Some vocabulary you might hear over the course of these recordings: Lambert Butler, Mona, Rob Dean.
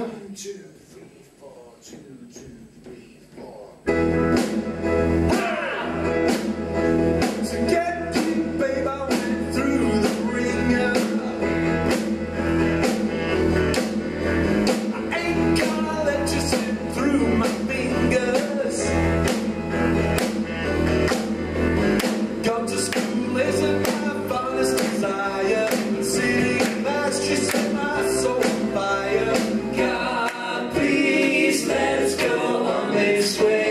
1, 2, 3, 4, 2, 2, 3, 4. So get you, babe, I went through the ringer. I ain't gonna let you slip through my fingers. Come to school isn't my fondest desire. Sitting fast, she set my soul on fire. God, please let us go on this way.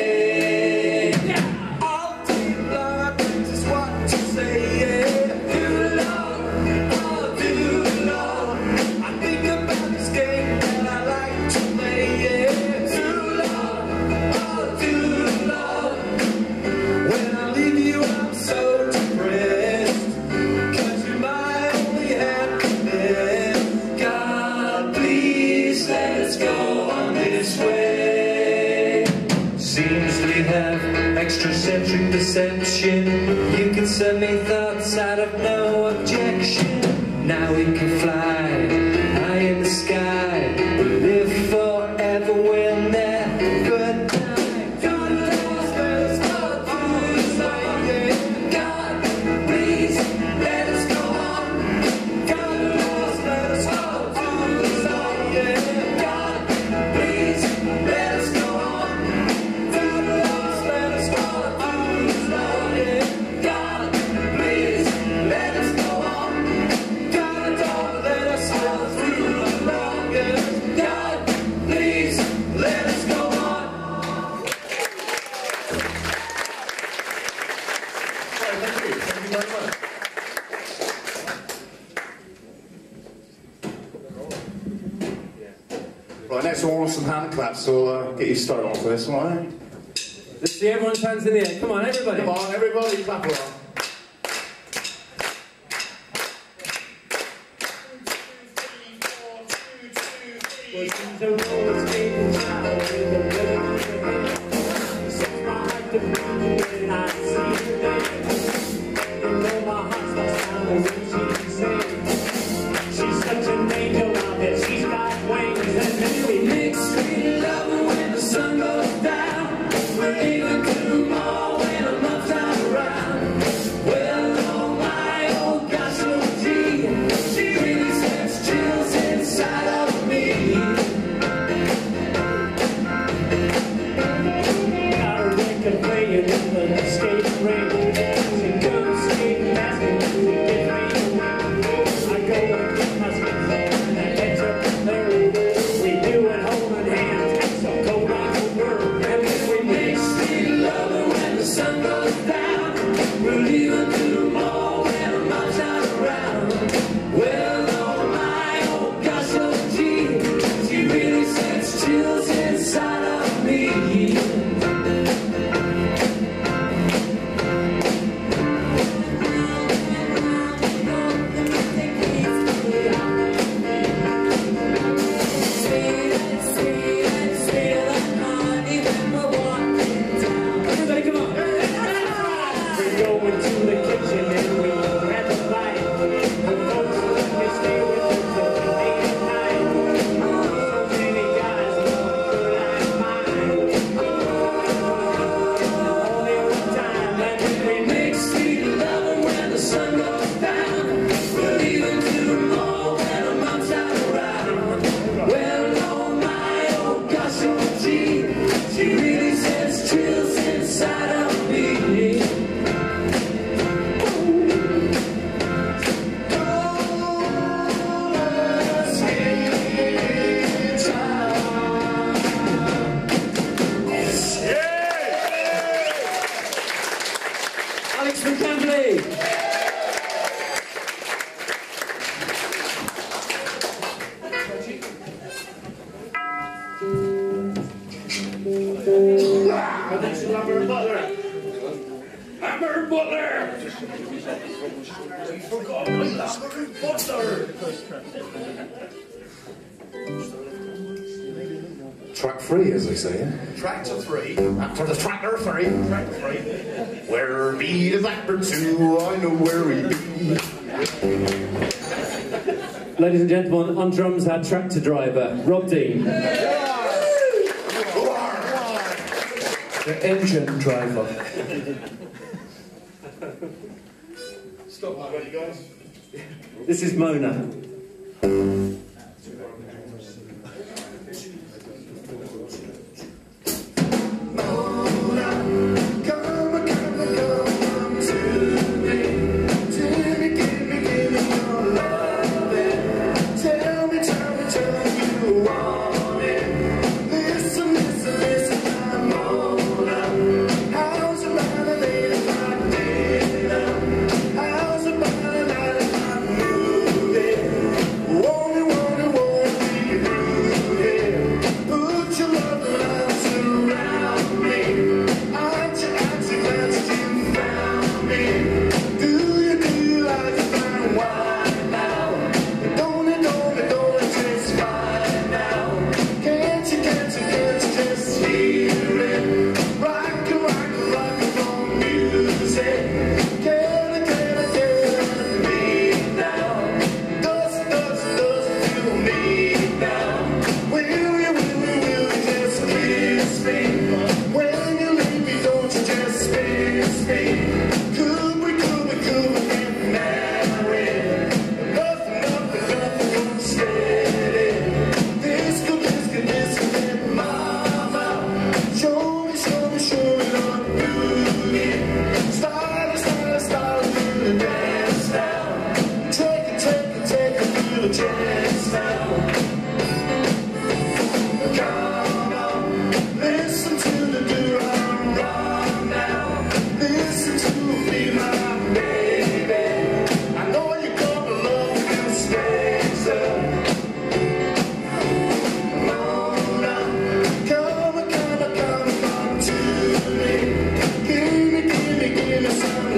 Seems we have extrasensory perception. You can send me thoughts out of no objection. Now we can fly high in the sky. We'll live forever, we'll never die. Right, next one, we'll have some hand claps, so get you started on for this one, all right? Let's see everyone's hands in the air. Come on, everybody. Come on, everybody, clap along. Butler! We forgot my Lambert Butler! Track 3, as they say. Eh? Track to 3. After the tractor 3. Track 3. Where be the blackbird 2? I know where he be. Ladies and gentlemen, on drums, our tractor driver, Rob Dean. The engine driver. Stop that, ready, guys? This is Mona.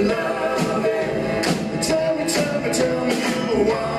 Love it. Tell me you want.